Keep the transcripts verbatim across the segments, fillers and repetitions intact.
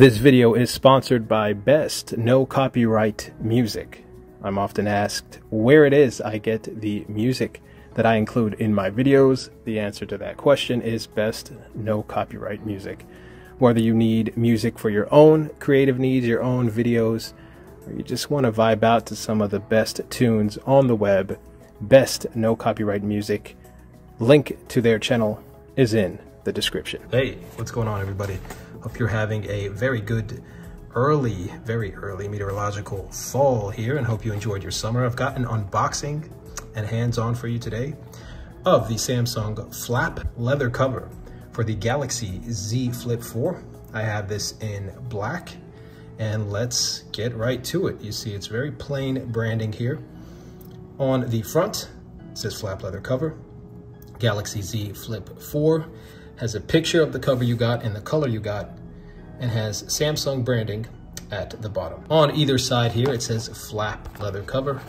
This video is sponsored by Best No Copyright Music. I'm often asked where it is I get the music that I include in my videos. The answer to that question is Best No Copyright Music. Whether you need music for your own creative needs, your own videos, or you just want to vibe out to some of the best tunes on the web, Best No Copyright Music. Link to their channel is in the description. Hey, what's going on, everybody? Hope you're having a very good early, very early meteorological fall here, and hope you enjoyed your summer. I've got an unboxing and hands-on for you today of the Samsung flap leather cover for the Galaxy Z Flip four. I have this in black, and let's get right to it. You see, it's very plain branding here. On the front, it says flap leather cover. Galaxy Z Flip four has a picture of the cover you got and the color you got, and has Samsung branding at the bottom. On either side here, it says flap leather cover.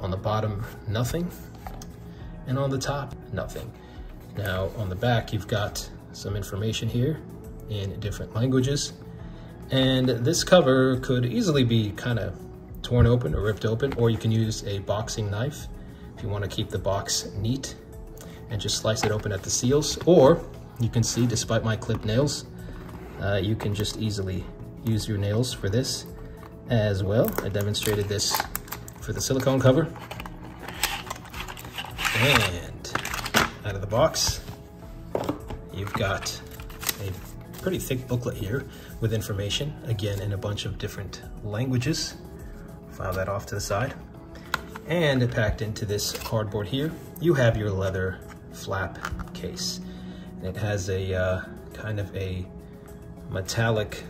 On the bottom, nothing. And on the top, nothing. Now on the back, you've got some information here in different languages. And this cover could easily be kind of torn open or ripped open, or you can use a boxing knife if you want to keep the box neat and just slice it open at the seals. Or you can see, despite my clipped nails, uh, you can just easily use your nails for this as well. I demonstrated this for the silicone cover. And out of the box, you've got a pretty thick booklet here with information, again, in a bunch of different languages. File that off to the side. And packed into this cardboard here, you have your leather flap case. And it has a uh, kind of a metallic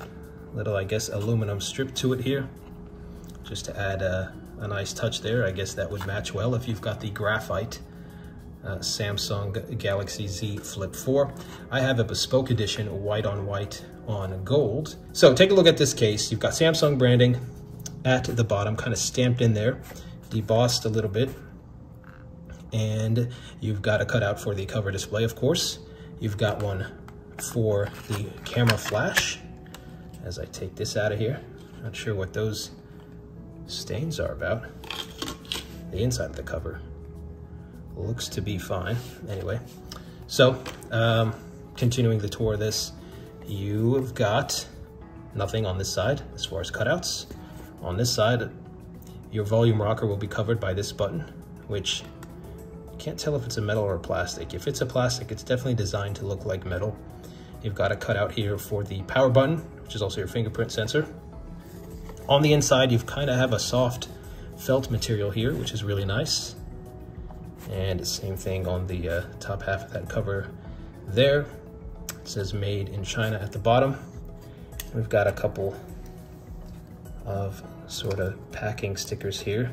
little, I guess, aluminum strip to it here, just to add a, a nice touch there. I guess that would match well if you've got the graphite uh, Samsung Galaxy Z Flip four. I have a bespoke edition, white on white on gold. So take a look at this case. You've got Samsung branding at the bottom, kind of stamped in there, debossed a little bit, and you've got a cutout for the cover display, of course. You've got one for the camera flash. As I take this out of here, not sure what those stains are about. The inside of the cover looks to be fine anyway. So um, continuing the tour of this, you've got nothing on this side as far as cutouts. On this side, your volume rocker will be covered by this button, which I can't tell if it's a metal or a plastic. If it's a plastic, it's definitely designed to look like metal. You've got a cutout here for the power button, which is also your fingerprint sensor. On the inside, you've kind of have a soft felt material here, which is really nice. And same thing on the uh, top half of that cover there. It says made in China at the bottom. We've got a couple of sort of packing stickers here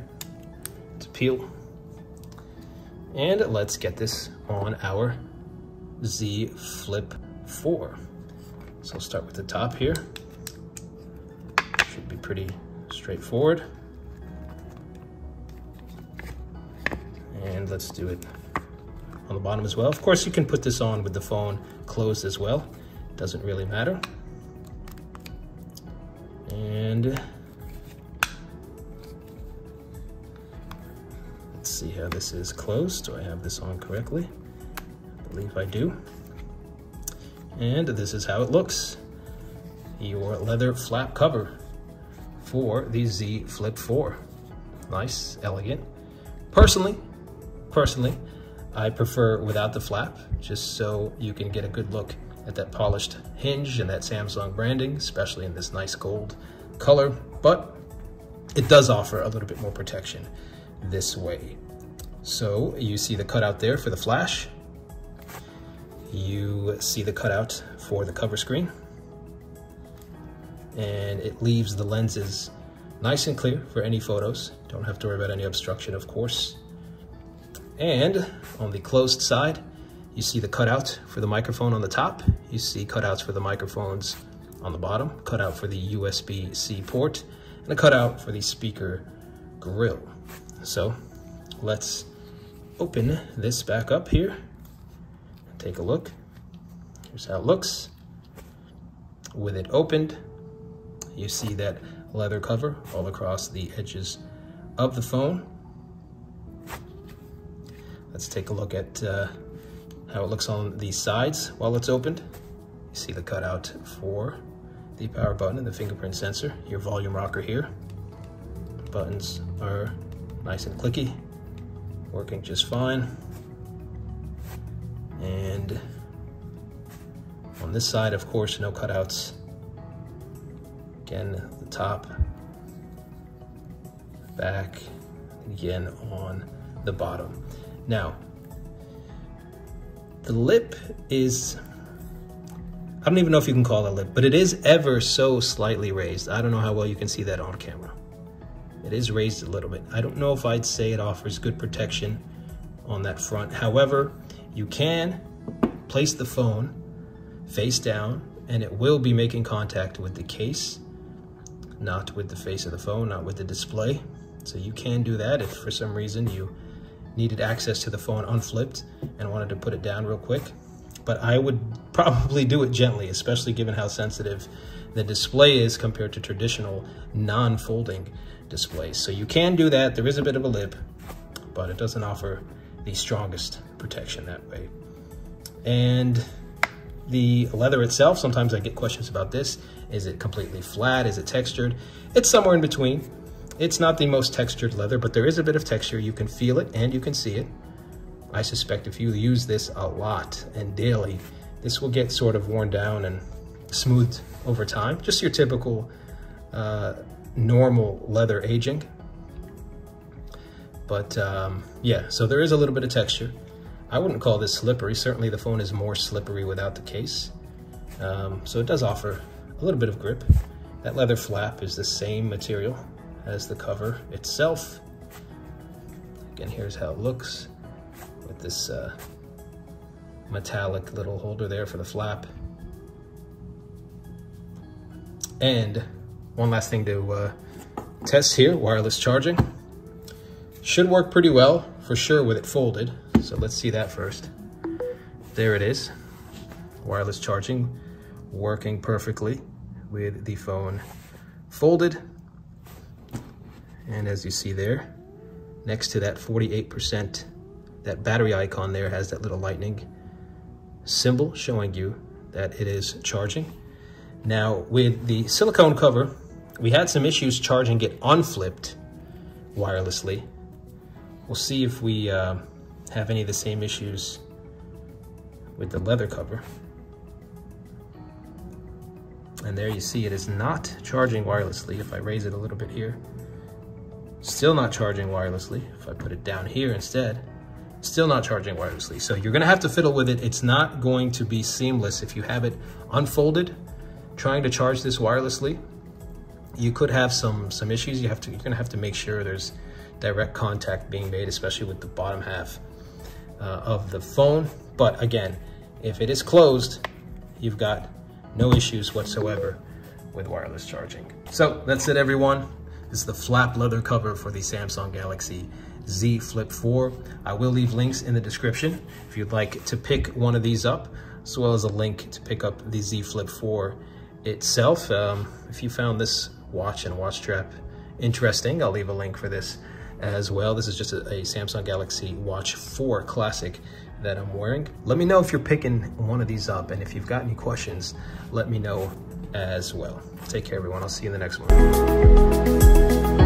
to peel. And let's get this on our Z Flip four. So I'll start with the top here. Should be pretty straightforward. And let's do it on the bottom as well. Of course, you can put this on with the phone closed as well. Doesn't really matter. And see how this is closed. Do I have this on correctly? I believe I do. And this is how it looks. Your leather flap cover for the Z Flip four. Nice, elegant. Personally, personally, I prefer without the flap, just so you can get a good look at that polished hinge and that Samsung branding, especially in this nice gold color, but it does offer a little bit more protection this way. So you see the cutout there for the flash. You see the cutout for the cover screen. And it leaves the lenses nice and clear for any photos. Don't have to worry about any obstruction, of course. And on the closed side, you see the cutout for the microphone on the top. You see cutouts for the microphones on the bottom, cutout for the U S B C port, and a cutout for the speaker grill. So let's open this back up here and take a look. Here's how it looks. With it opened, you see that leather cover all across the edges of the phone. Let's take a look at uh, how it looks on the sides while it's opened. You see the cutout for the power button and the fingerprint sensor, your volume rocker here. Buttons are nice and clicky, working just fine. And on this side, of course, no cutouts. Again, the top, back, again on the bottom. Now, the lip is, I don't even know if you can call it a lip, but it is ever so slightly raised. I don't know how well you can see that on camera. It is raised a little bit. I don't know if I'd say it offers good protection on that front. However, you can place the phone face down and it will be making contact with the case, not with the face of the phone, not with the display. So you can do that if for some reason you needed access to the phone unflipped and wanted to put it down real quick. But I would probably do it gently, especially given how sensitive the display is compared to traditional non-folding displays. So you can do that. There is a bit of a lip, but it doesn't offer the strongest protection that way. And the leather itself, sometimes I get questions about this. Is it completely flat? Is it textured? It's somewhere in between. It's not the most textured leather, but there is a bit of texture. You can feel it and you can see it. I suspect if you use this a lot and daily, this will get sort of worn down and smoothed over time. Just your typical uh, normal leather aging. But um, yeah, so there is a little bit of texture. I wouldn't call this slippery. Certainly the phone is more slippery without the case. Um, so it does offer a little bit of grip. That leather flap is the same material as the cover itself. Again, here's how it looks with this uh, metallic little holder there for the flap. And one last thing to uh, test here, wireless charging. Should work pretty well for sure with it folded. So let's see that first. There it is, wireless charging working perfectly with the phone folded. And as you see there, next to that forty-eight percent, that battery icon there has that little lightning symbol showing you that it is charging. Now, with the silicone cover, we had some issues charging it unflipped wirelessly. We'll see if we uh, have any of the same issues with the leather cover. And there you see it is not charging wirelessly. If I raise it a little bit here, still not charging wirelessly. If I put it down here instead, still not charging wirelessly. So you're gonna have to fiddle with it. It's not going to be seamless. If you have it unfolded, trying to charge this wirelessly, you could have some, some issues. You have to, you're gonna have to make sure there's direct contact being made, especially with the bottom half uh, of the phone. But again, if it is closed, you've got no issues whatsoever with wireless charging. So that's it, everyone. This is the flap leather cover for the Samsung Galaxy Z Flip four. I will leave links in the description if you'd like to pick one of these up, as well as a link to pick up the Z Flip four itself. Um, if you found this watch and watch strap interesting, I'll leave a link for this as well. This is just a, a Samsung Galaxy Watch four Classic that I'm wearing. Let me know if you're picking one of these up, and if you've got any questions, let me know as well. Take care, everyone. I'll see you in the next one.